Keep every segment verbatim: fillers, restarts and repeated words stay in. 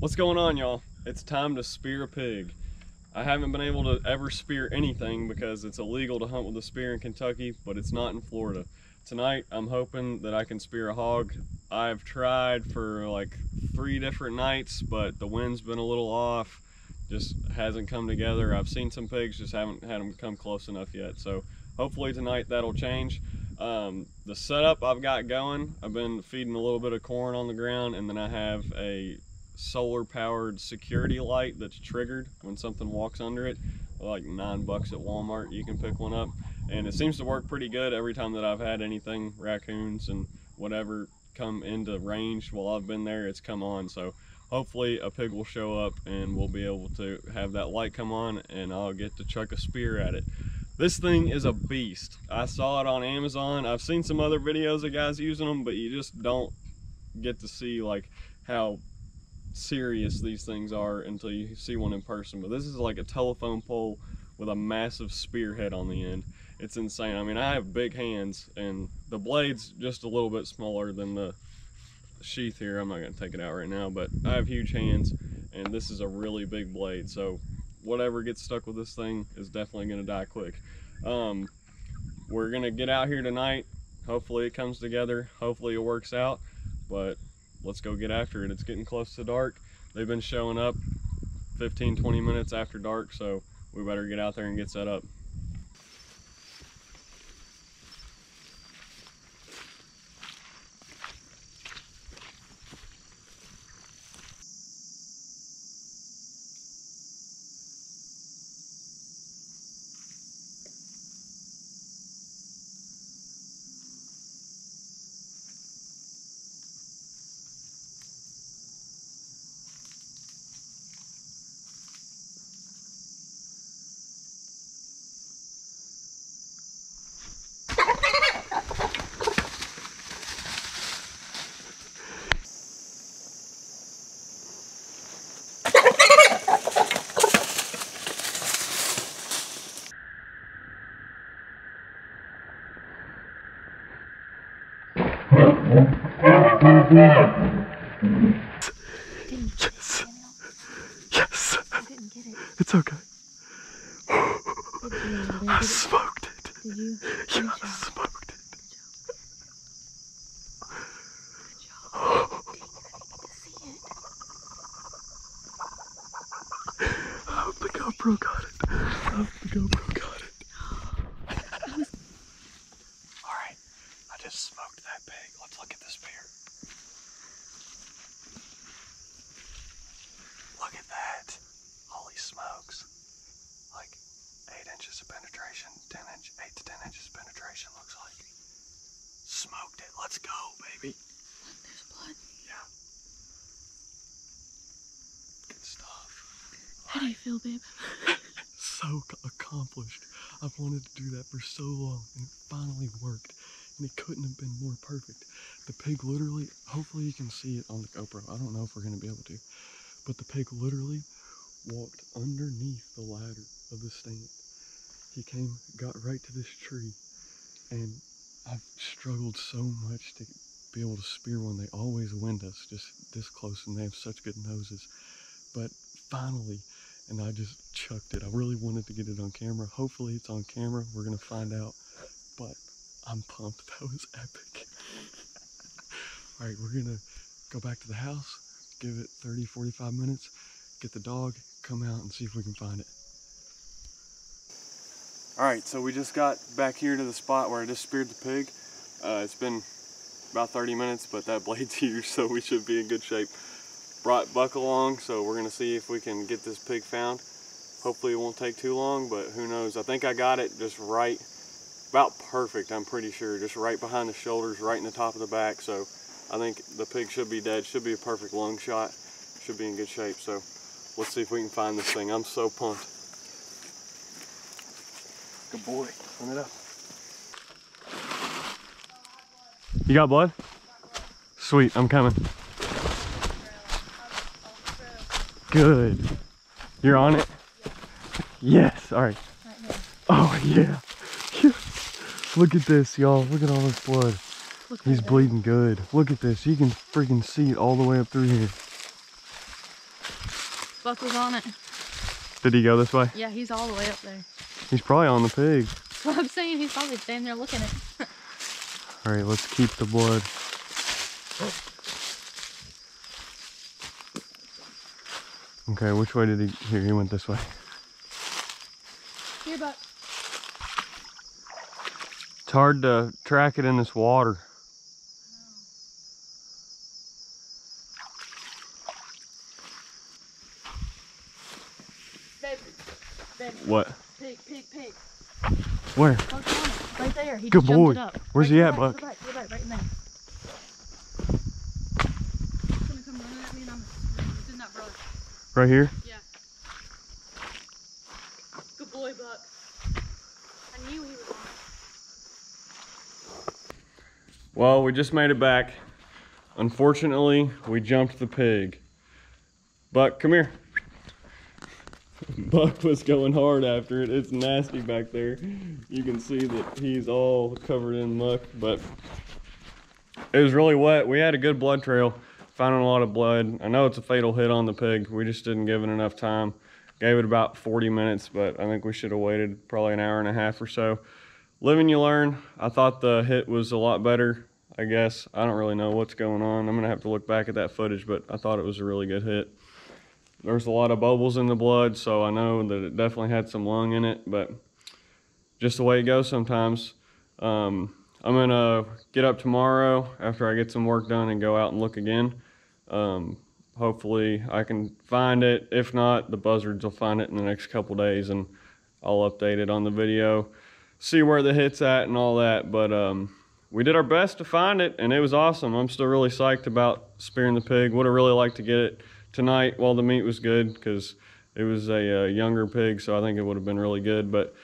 What's going on, y'all? It's time to spear a pig. I haven't been able to ever spear anything because it's illegal to hunt with a spear in Kentucky, but it's not in Florida. Tonight, I'm hoping that I can spear a hog. I've tried for like three different nights, but the wind's been a little off, just hasn't come together. I've seen some pigs, just haven't had them come close enough yet. So hopefully tonight that'll change. Um, the setup I've got going, I've been feeding a little bit of corn on the ground, and then I have a solar powered security light that's triggered when something walks under it. Like nine bucks at Walmart, you can pick one up, and it seems to work pretty good every time that I've had anything, raccoons and whatever, come into range while I've been there. It's come on, so hopefully a pig will show up and we'll be able to have that light come on and I'll get to chuck a spear at it. This thing is a beast. I saw it on Amazon. I've seen some other videos of guys using them, but you just don't get to see like how serious these things are until you see one in person. But this is like a telephone pole with a massive spearhead on the end. It's insane. I mean, I have big hands and the blade's just a little bit smaller than the sheath here. I'm not going to take it out right now, but I have huge hands and this is a really big blade, so whatever gets stuck with this thing is definitely going to die quick. Um, we're going to get out here tonight. Hopefully it comes together, hopefully it works out, but let's go get after it. It's getting close to dark. They've been showing up fifteen, twenty minutes after dark, so we better get out there and get set up. Yes. Yes. It's okay. I smoked it. Yeah, I smoked it. I hope the GoPro got it. I hope the GoPro got it. Alright, I just smoked that pig. Let's look at this bear. Look at that. Holy smokes. Like eight inches of penetration, ten inch, eight to ten inches of penetration looks like. Smoked it. Let's go, baby. Look, there's blood. Yeah. Good stuff. How do you feel, babe? So accomplished. I've wanted to do that for so long and it finally worked. And it couldn't have been more perfect. The pig literally, hopefully you can see it on the GoPro. I don't know if we're gonna be able to. But the pig literally walked underneath the ladder of the stand. He came, got right to this tree, and I've struggled so much to be able to spear one. They always wind us just this close, and they have such good noses. But finally, and I just chucked it. I really wanted to get it on camera. Hopefully it's on camera. We're gonna find out. But I'm pumped. That was epic. All right, we're gonna go back to the house. Give it thirty, forty-five minutes, get the dog, come out and see if we can find it. All right, so we just got back here to the spot where I just speared the pig. Uh, it's been about thirty minutes, but that blade's huge, so we should be in good shape. Brought Buck along, so we're gonna see if we can get this pig found. Hopefully it won't take too long, but who knows? I think I got it just right, about perfect, I'm pretty sure. Just right behind the shoulders, right in the top of the back, so I think the pig should be dead. Should be a perfect long shot. Should be in good shape. So let's see if we can find this thing. I'm so pumped. Good boy. Clean it up. You got blood? Sweet. I'm coming. Good. You're on it? Yes. All right. Oh, yeah. Yes. Look at this, y'all. Look at all this blood. Look, he's bleeding good. Look at this. You can freaking see it all the way up through here. buck was on it. Did he go this way? Yeah, he's all the way up there. He's probably on the pig. That's what I'm saying. He's probably standing there looking at it. All right, let's keep the blood. Okay, which way did he... Here, he went this way. Here, buck. It's hard to track it in this water. Baby, baby. What? Pig, pig, pig. Where? Right there. He Good boy. It up. Where's right he at, right, Buck? Right, right, right in there. He's gonna come running at me and I'm it's in that brush. Right here? Yeah. Good boy, Buck. I knew he was on it. Well, we just made it back. Unfortunately, we jumped the pig. Buck, come here. Buck was going hard after it. It's nasty back there. You can see that he's all covered in muck, but it was really wet. We had a good blood trail, finding a lot of blood. I know it's a fatal hit on the pig. We just didn't give it enough time. Gave it about forty minutes, but I think we should have waited probably an hour and a half or so. Live and you learn. I thought the hit was a lot better, I guess. I don't really know what's going on. I'm going to have to look back at that footage, but I thought it was a really good hit. There's a lot of bubbles in the blood, so I know that it definitely had some lung in it, but just the way it goes sometimes. Um, I'm going to get up tomorrow after I get some work done and go out and look again. Um, hopefully I can find it. If not, the buzzards will find it in the next couple days, and I'll update it on the video, see where the hit's at and all that. But um, we did our best to find it, and it was awesome. I'm still really psyched about spearing the pig. Would have really liked to get it tonight while the meat was good, because it was a uh, younger pig, so I think it would have been really good. But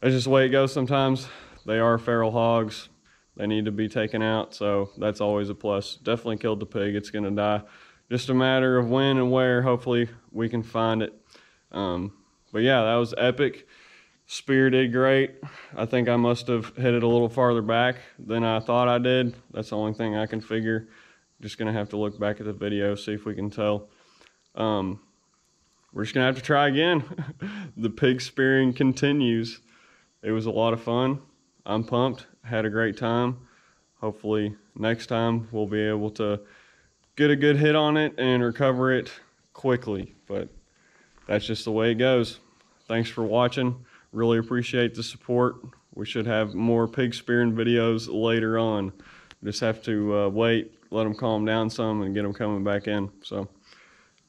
that's just the way it goes sometimes. They are feral hogs. They need to be taken out, so that's always a plus. Definitely killed the pig. It's going to die. Just a matter of when and where. Hopefully we can find it. Um, but yeah, that was epic. Spear did great. I think I must have hit it a little farther back than I thought I did. That's the only thing I can figure. Just going to have to look back at the video, see if we can tell. Um, we're just gonna have to try again. The pig spearing continues. It was a lot of fun. I'm pumped, had a great time. Hopefully next time we'll be able to get a good hit on it and recover it quickly, but that's just the way it goes. Thanks for watching. Really appreciate the support. We should have more pig spearing videos later on. Just have to uh, wait, let them calm down some and get them coming back in. So